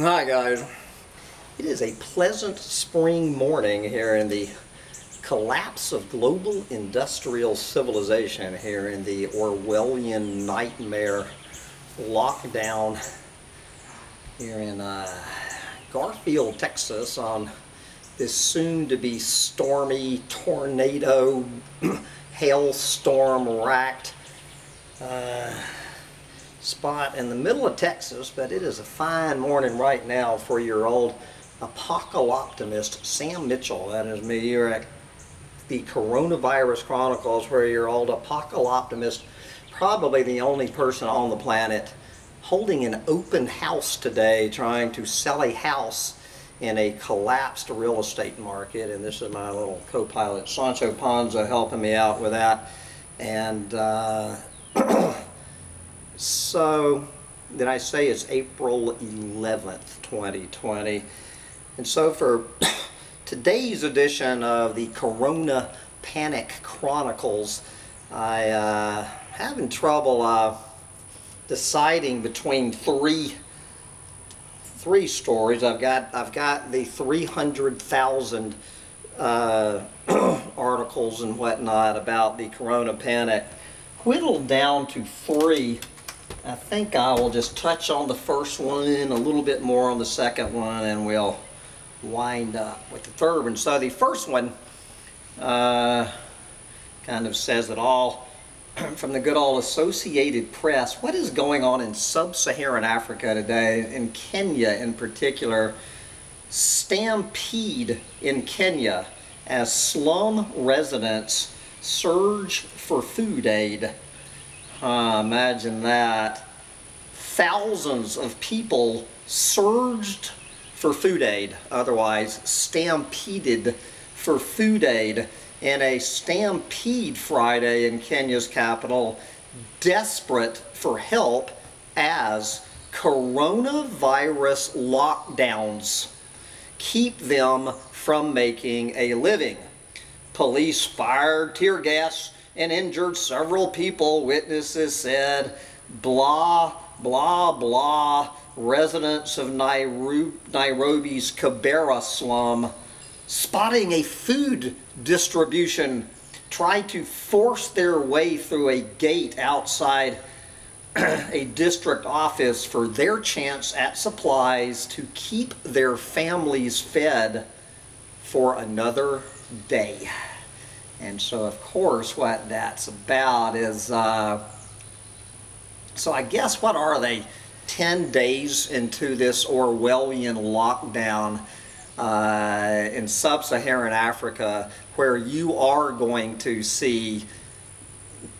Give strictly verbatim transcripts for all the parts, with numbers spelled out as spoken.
Hi guys. It is a pleasant spring morning here in the collapse of global industrial civilization, here in the Orwellian nightmare lockdown here in uh, Garfield, Texas, on this soon-to-be stormy, tornado, hailstorm-racked uh, spot in the middle of Texas, but it is a fine morning right now for your old apocalyptimist Sam Mitchell. That is me here at the Coronavirus Chronicles, where your old apocalyptimist, probably the only person on the planet, holding an open house today, trying to sell a house in a collapsed real estate market. And this is my little co-pilot Sancho Panza helping me out with that. And uh, so did I say it's April eleventh twenty twenty? And so for today's edition of the Corona Panic Chronicles, I uh, having trouble uh, deciding between three three stories. I've got I've got the three hundred thousand uh, articles and whatnot about the Corona Panic whittled down to three. I think I will just touch on the first one, a little bit more on the second one, and we'll wind up with the third one. So the first one uh, kind of says it all from the good old Associated Press. What is going on in sub-Saharan Africa today, in Kenya in particular? Stampede in Kenya as slum residents surge for food aid. Uh, imagine that. Thousands of people surged for food aid, otherwise stampeded for food aid, in a stampede Friday in Kenya's capital, desperate for help as coronavirus lockdowns keep them from making a living. Police fired tear gas and injured several people, witnesses said. Blah, blah, blah. Residents of Nairobi's Kibera slum, spotting a food distribution, tried to force their way through a gate outside a district office for their chance at supplies to keep their families fed for another day. And so, of course, what that's about is, uh, so I guess, what are they? ten days into this Orwellian lockdown uh, in sub-Saharan Africa, where you are going to see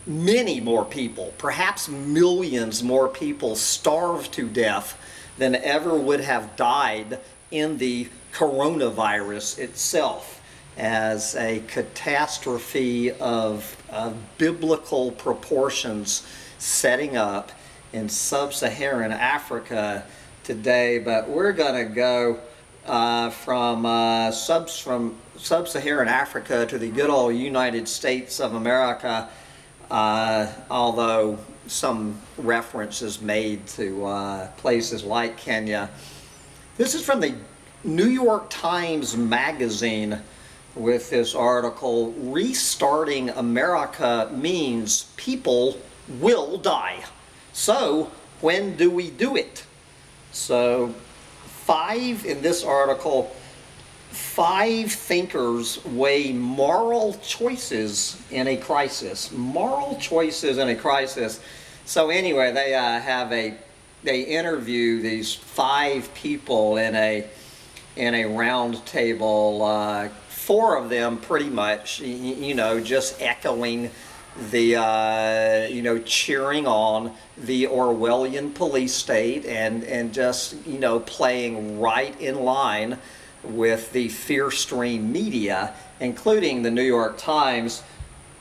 many more people, perhaps millions more people, starve to death than ever would have died in the coronavirus itself, as a catastrophe of, of biblical proportions setting up in sub-Saharan Africa today. But we're gonna go uh, from uh, subs from sub-Saharan Africa to the good old United States of America, uh, although some reference is made to uh, places like Kenya. This is from the New York Times Magazine with this article, "Restarting America Means People Will Die. So, when do we do it?" So, five, in this article, five thinkers weigh moral choices in a crisis. Moral choices in a crisis. So anyway, they uh, have a, they interview these five people in a, in a round table. Uh, four of them pretty much, you, you know, just echoing the, uh, you know, cheering on the Orwellian police state, and, and just, you know, playing right in line with the fear stream media, including the New York Times.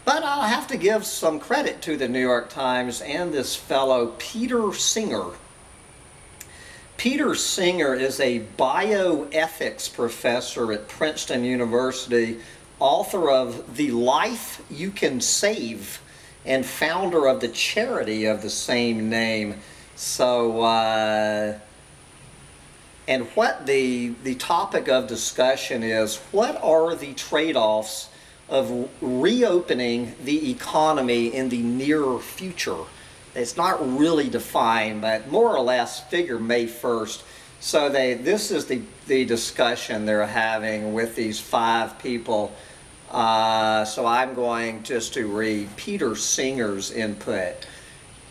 But I'll have to give some credit to the New York Times and this fellow, Peter Singer. Peter Singer is a bioethics professor at Princeton University, author of The Life You Can Save, and founder of the charity of the same name. So, uh, And what the, the topic of discussion is, what are the trade-offs of reopening the economy in the near future? It's not really defined, but more or less figure May first. So they, this is the, the discussion they're having with these five people. Uh, so I'm going just to read Peter Singer's input.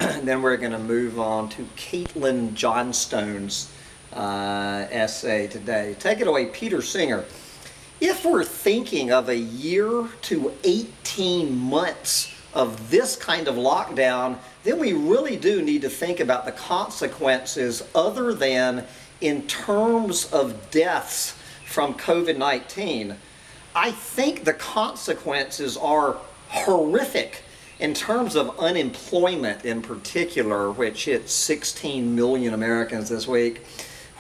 And then we're going to move on to Caitlin Johnstone's uh, essay today. Take it away, Peter Singer. If we're thinking of a year to eighteen months of this kind of lockdown, then we really do need to think about the consequences other than in terms of deaths from COVID nineteen. I think the consequences are horrific in terms of unemployment in particular, which hit sixteen million Americans this week,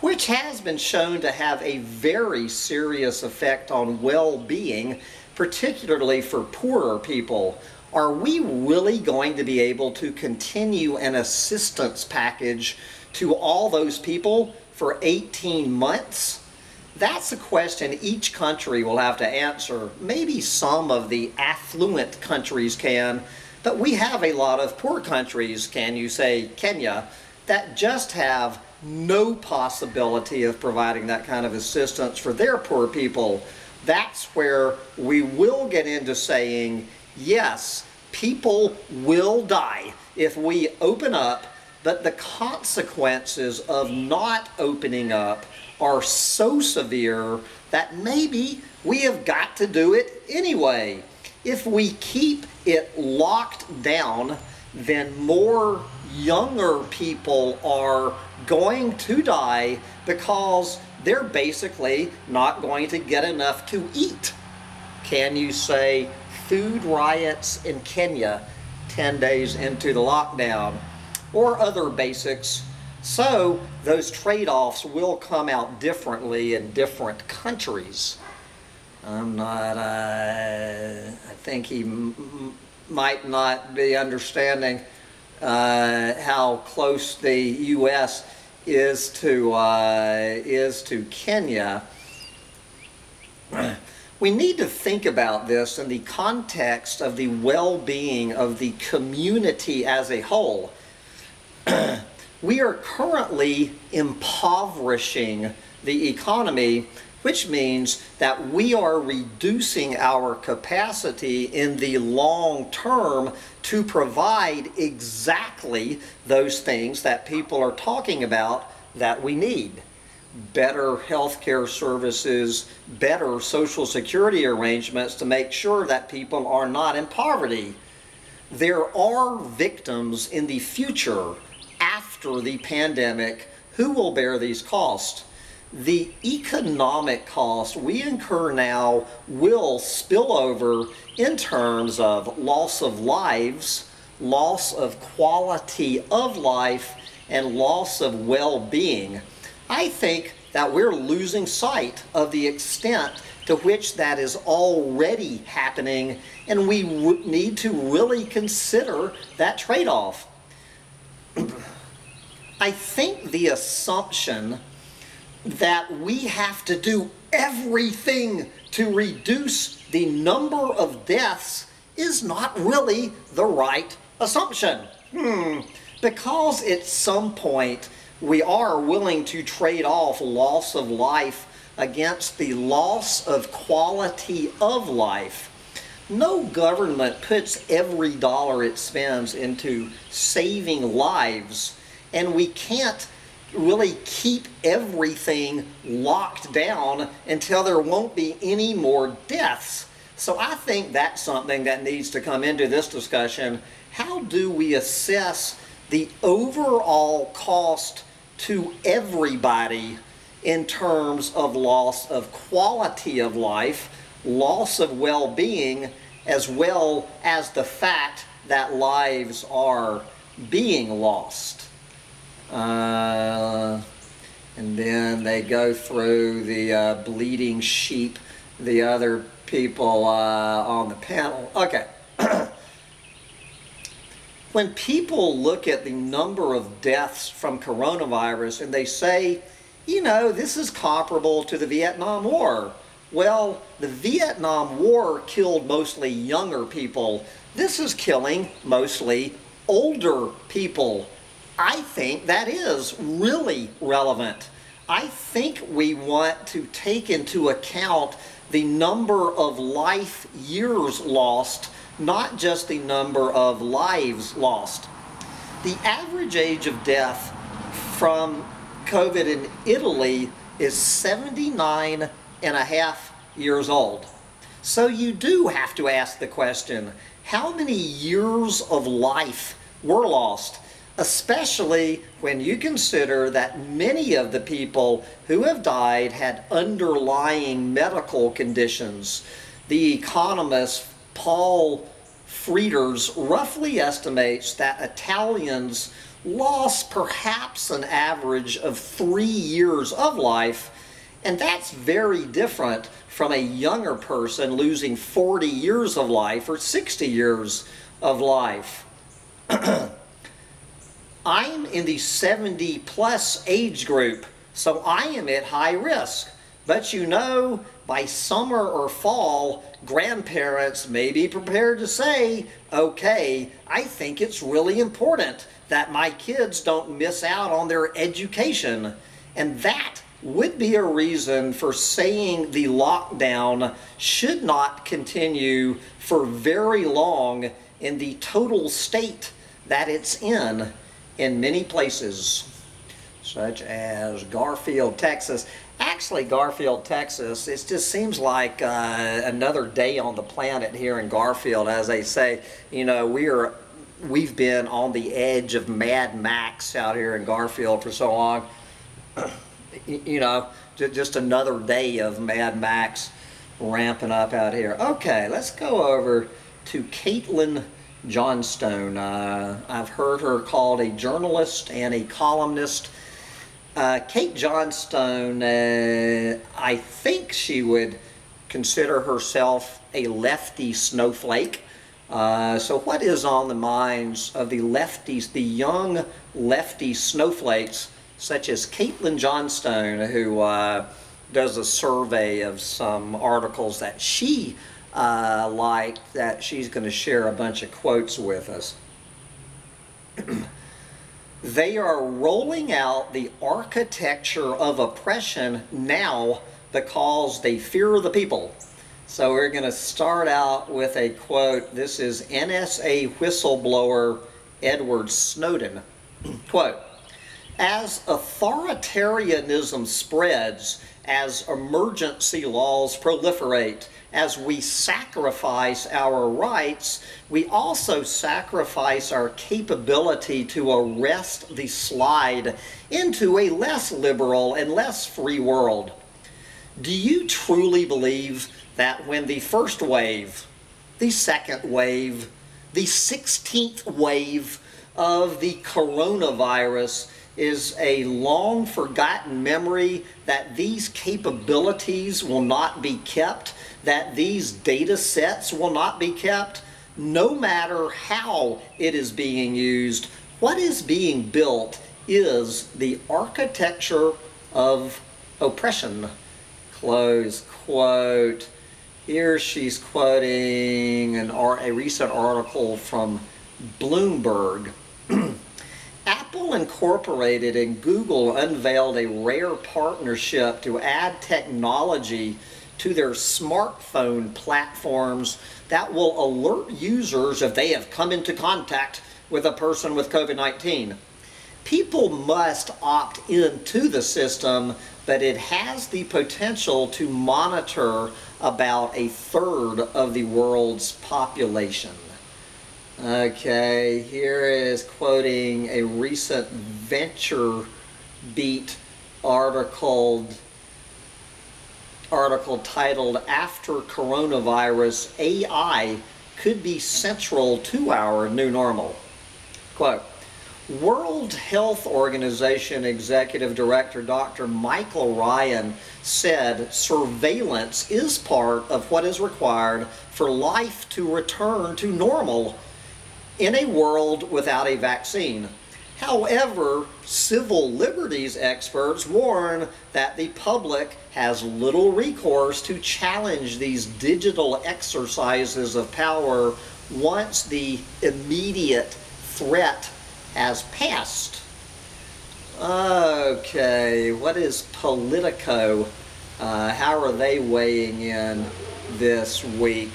which has been shown to have a very serious effect on well-being, particularly for poorer people. Are we really going to be able to continue an assistance package to all those people for eighteen months? That's a question each country will have to answer. Maybe some of the affluent countries can, but we have a lot of poor countries, can you say Kenya, that just have no possibility of providing that kind of assistance for their poor people. That's where we will get into saying, yes, people will die if we open up, but the consequences of not opening up are so severe that maybe we have got to do it anyway. If we keep it locked down, then more younger people are going to die because they're basically not going to get enough to eat. Can you say food riots in Kenya ten days into the lockdown, or other basics? So those trade-offs will come out differently in different countries. I'm not, uh, I think he m might not be understanding uh, how close the U S is to, uh, is to Kenya. We need to think about this in the context of the well-being of the community as a whole. We are currently impoverishing the economy, which means that we are reducing our capacity in the long term to provide exactly those things that people are talking about that we need. Better healthcare services, better social security arrangements to make sure that people are not in poverty. There are victims in the future after the pandemic who will bear these costs. The economic costs we incur now will spill over in terms of loss of lives, loss of quality of life, and loss of well-being. I think that we're losing sight of the extent to which that is already happening, and we need to really consider that trade-off. I think the assumption that we have to do everything to reduce the number of deaths is not really the right assumption. Hmm. Because at some point we are willing to trade off loss of life against the loss of quality of life. No government puts every dollar it spends into saving lives, and we can't really keep everything locked down until there won't be any more deaths. So I think that's something that needs to come into this discussion. How do we assess the overall cost to everybody in terms of loss of quality of life, loss of well-being, as well as the fact that lives are being lost? Uh, and then they go through the uh, bleeding sheep, the other people uh, on the panel. Okay. When people look at the number of deaths from coronavirus and they say you know, this is comparable to the Vietnam War. Well, the Vietnam War killed mostly younger people. This is killing mostly older people. I think that is really relevant. I think we want to take into account the number of life years lost, not just the number of lives lost. The average age of death from COVID in Italy is seventy-nine and a half years old. So you do have to ask the question, how many years of life were lost? Especially when you consider that many of the people who have died had underlying medical conditions. The economist Paul Frieders roughly estimates that Italians lost perhaps an average of three years of life, and that's very different from a younger person losing forty years of life or sixty years of life. I'm in the seventy plus age group, so I am at high risk. But you know, by summer or fall, grandparents may be prepared to say, okay, I think it's really important that my kids don't miss out on their education. And that would be a reason for saying the lockdown should not continue for very long in the total state that it's in. In many places, such as Garfield, Texas. Actually, Garfield, Texas, it just seems like uh, another day on the planet here in Garfield. As they say, you know, we are, we've been on the edge of Mad Max out here in Garfield for so long. You know, just another day of Mad Max ramping up out here. Okay, let's go over to Caitlin Johnstone. Uh, I've heard her called a journalist and a columnist. Uh, Kate Johnstone, uh, I think she would consider herself a lefty snowflake. Uh, so what is on the minds of the lefties, the young lefty snowflakes, such as Caitlin Johnstone, who uh, does a survey of some articles that she Uh, like that she's going to share a bunch of quotes with us. They are rolling out the architecture of oppression now because they fear the people. So we're going to start out with a quote. This is N S A whistleblower Edward Snowden. Quote, "As authoritarianism spreads, as emergency laws proliferate, as we sacrifice our rights, we also sacrifice our capability to arrest the slide into a less liberal and less free world. Do you truly believe that when the first wave, the second wave, the sixteenth wave of the coronavirus is a long forgotten memory, that these capabilities will not be kept, that these data sets will not be kept, no matter how it is being used? What is being built is the architecture of oppression." Close quote. Here she's quoting an, a recent article from Bloomberg. Apple Incorporated and Google unveiled a rare partnership to add technology to their smartphone platforms that will alert users if they have come into contact with a person with COVID nineteen. People must opt into the system, but it has the potential to monitor about a third of the world's population. Okay, here is quoting a recent VentureBeat article article titled "After Coronavirus, A I Could Be Central to Our New Normal." Quote, "World Health Organization Executive Director Doctor Michael Ryan said surveillance is part of what is required for life to return to normal in a world without a vaccine. However, civil liberties experts warn that the public has little recourse to challenge these digital exercises of power once the immediate threat has passed. Okay, what is Politico? Uh, how are they weighing in this week?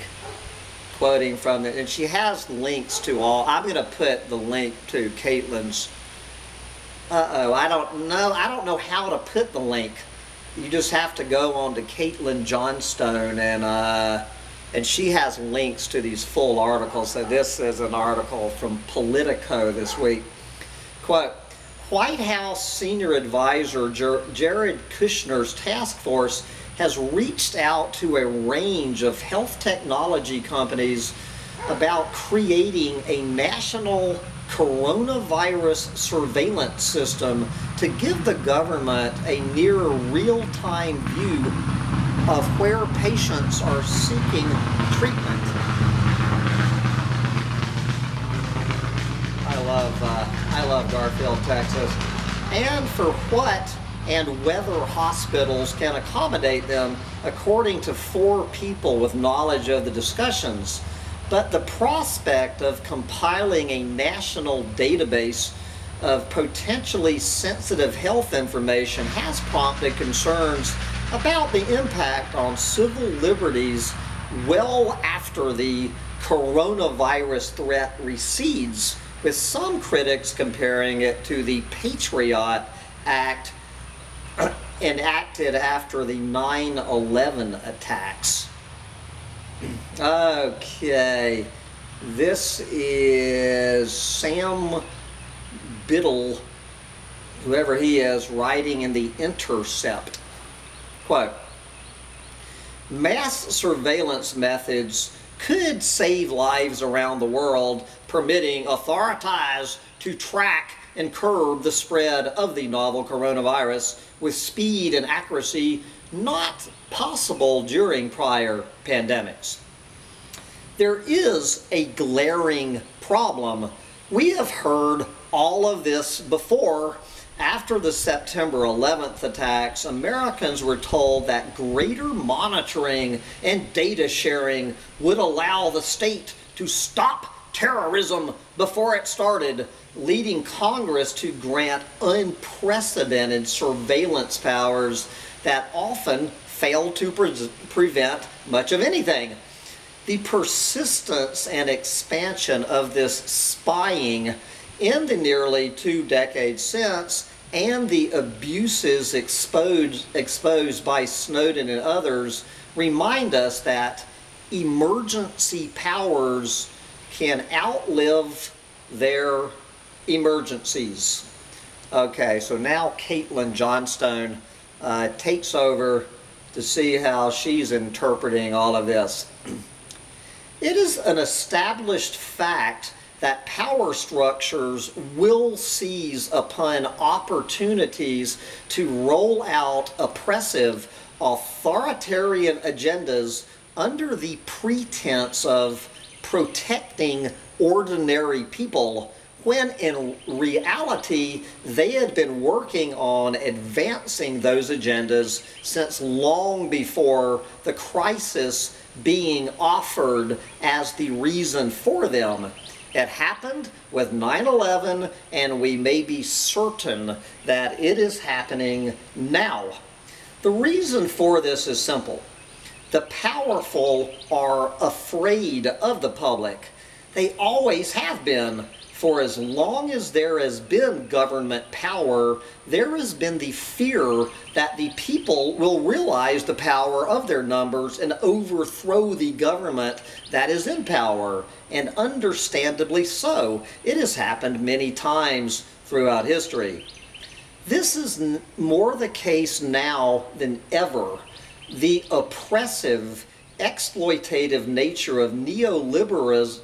Quoting from it, and she has links to all. I'm going to put the link to Caitlin's. Uh-oh, I don't know. I don't know how to put the link. You just have to go on to Caitlin Johnstone, and uh, and she has links to these full articles. So this is an article from Politico this week. Quote, White House senior advisor Jer- Jared Kushner's task force has reached out to a range of health technology companies about creating a national coronavirus surveillance system to give the government a near real-time view of where patients are seeking treatment. I love, uh, I love Garfield, Texas. And for what and whether hospitals can accommodate them, according to four people with knowledge of the discussions. But the prospect of compiling a national database of potentially sensitive health information has prompted concerns about the impact on civil liberties well after the coronavirus threat recedes, with some critics comparing it to the Patriot Act enacted after the nine eleven attacks. Okay, this is Sam Biddle, whoever he is, writing in the Intercept. Quote, mass surveillance methods could save lives around the world, permitting authorities to track and curb the spread of the novel coronavirus with speed and accuracy not possible during prior pandemics. There is a glaring problem. We have heard all of this before. After the September eleventh attacks, Americans were told that greater monitoring and data sharing would allow the state to stop terrorism before it started, leading Congress to grant unprecedented surveillance powers that often fail to pre- prevent much of anything. The persistence and expansion of this spying in the nearly two decades since, and the abuses exposed, exposed by Snowden and others, remind us that emergency powers can outlive their emergencies. Okay, so now Caitlin Johnstone uh, takes over to see how she's interpreting all of this. It is an established fact that power structures will seize upon opportunities to roll out oppressive, authoritarian agendas under the pretense of protecting ordinary people, when in reality they had been working on advancing those agendas since long before the crisis being offered as the reason for them. It happened with nine eleven, and we may be certain that it is happening now. The reason for this is simple. The powerful are afraid of the public. They always have been. For as long as there has been government power, there has been the fear that the people will realize the power of their numbers and overthrow the government that is in power. And understandably so. It has happened many times throughout history. This is n- more the case now than ever. The oppressive, exploitative nature of neoliberalism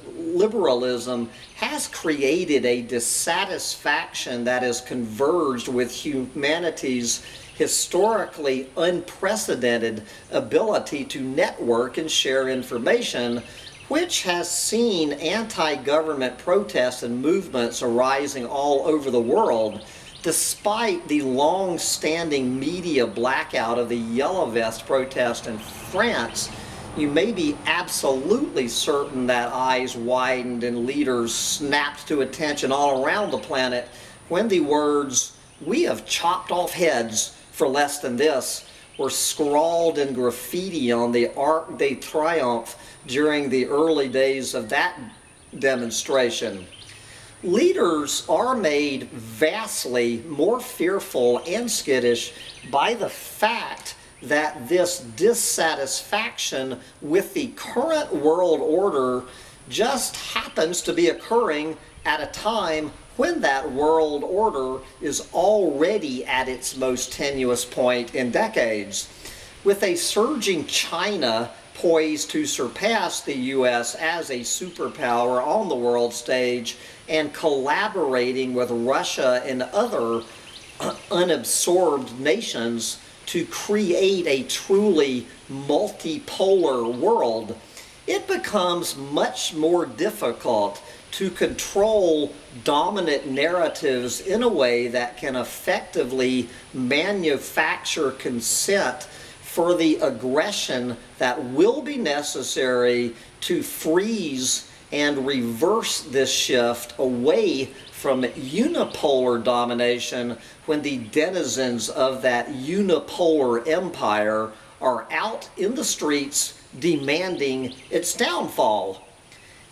has created a dissatisfaction that has converged with humanity's historically unprecedented ability to network and share information, which has seen anti-government protests and movements arising all over the world, despite the long-standing media blackout of the Yellow Vest protest in France. You may be absolutely certain that eyes widened and leaders snapped to attention all around the planet when the words, "We have chopped off heads for less than this," were scrawled in graffiti on the Arc de Triomphe during the early days of that demonstration. Leaders are made vastly more fearful and skittish by the fact that this dissatisfaction with the current world order just happens to be occurring at a time when that world order is already at its most tenuous point in decades. With a surging China poised to surpass the U S as a superpower on the world stage and collaborating with Russia and other unabsorbed nations to create a truly multipolar world, it becomes much more difficult to control dominant narratives in a way that can effectively manufacture consent for the aggression that will be necessary to freeze and reverse this shift away from unipolar domination when the denizens of that unipolar empire are out in the streets demanding its downfall.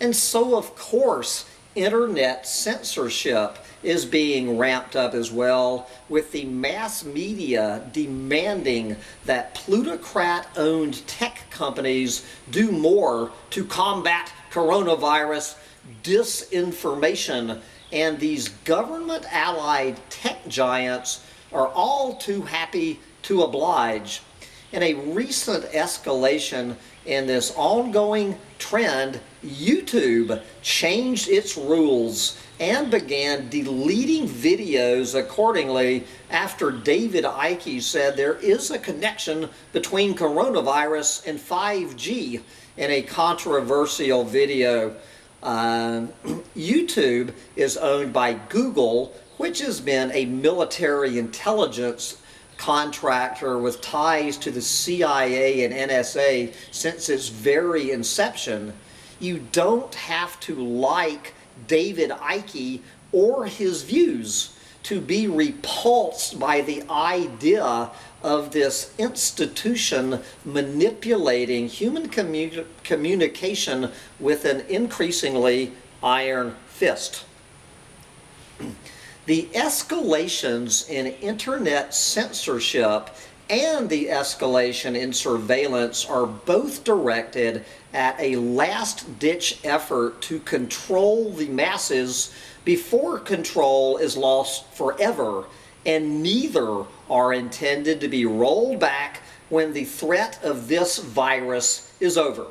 And so, of course, internet censorship is being ramped up as well, with the mass media demanding that plutocrat-owned tech companies do more to combat coronavirus disinformation. And these government-allied tech giants are all too happy to oblige. In a recent escalation in this ongoing trend, YouTube changed its rules and began deleting videos accordingly after David Icke said there is a connection between coronavirus and five G in a controversial video. Uh, YouTube is owned by Google, which has been a military intelligence contractor with ties to the C I A and N S A since its very inception. You don't have to like David Icke or his views to be repulsed by the idea of this institution manipulating human commu communication with an increasingly iron fist. The escalations in internet censorship and the escalation in surveillance are both directed at a last-ditch effort to control the masses before control is lost forever, and neither are intended to be rolled back when the threat of this virus is over.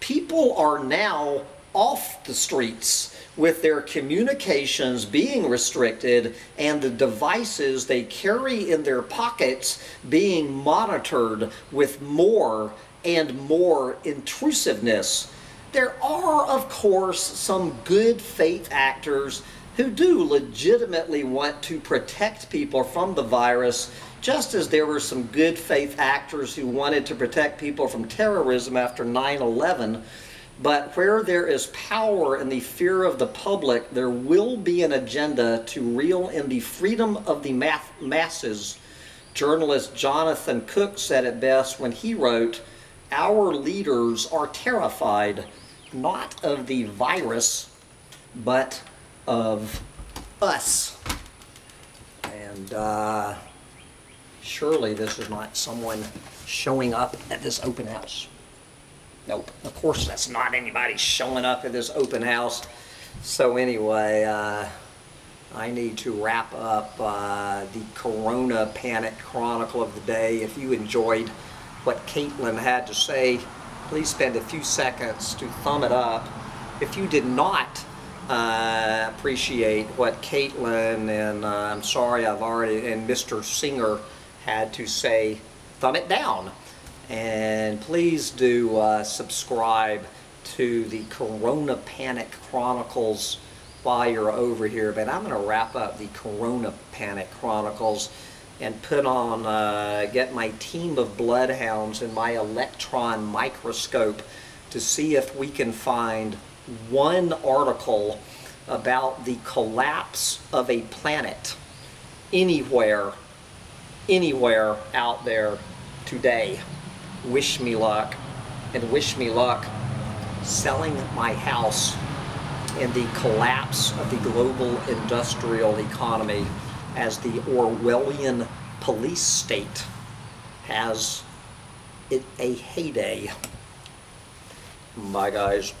People are now off the streets, with their communications being restricted and the devices they carry in their pockets being monitored with more and more intrusiveness. There are, of course, some good faith actors who do legitimately want to protect people from the virus, just as there were some good faith actors who wanted to protect people from terrorism after nine eleven. But where there is power in the fear of the public, there will be an agenda to reel in the freedom of the masses. Journalist Jonathan Cook said it best when he wrote, "Our leaders are terrified, not of the virus, but of us." And uh, surely this is not someone showing up at this open house. Nope, of course that's not anybody showing up at this open house. So anyway, uh, I need to wrap up uh, the Corona Panic Chronicle of the day. If you enjoyed what Caitlin had to say, please spend a few seconds to thumb it up. If you did not uh, appreciate what Caitlin and uh, I'm sorry I've already and Mister Singer had to say, thumb it down. And please do uh, subscribe to the Corona Panic Chronicles while you're over here, but I'm going to wrap up the Corona Panic Chronicles and put on, uh, get my team of bloodhounds and my electron microscope to see if we can find one article about the collapse of a planet anywhere, anywhere out there today. Wish me luck, and wish me luck selling my house in the collapse of the global industrial economy as the Orwellian police state has it a heyday. Bye, guys.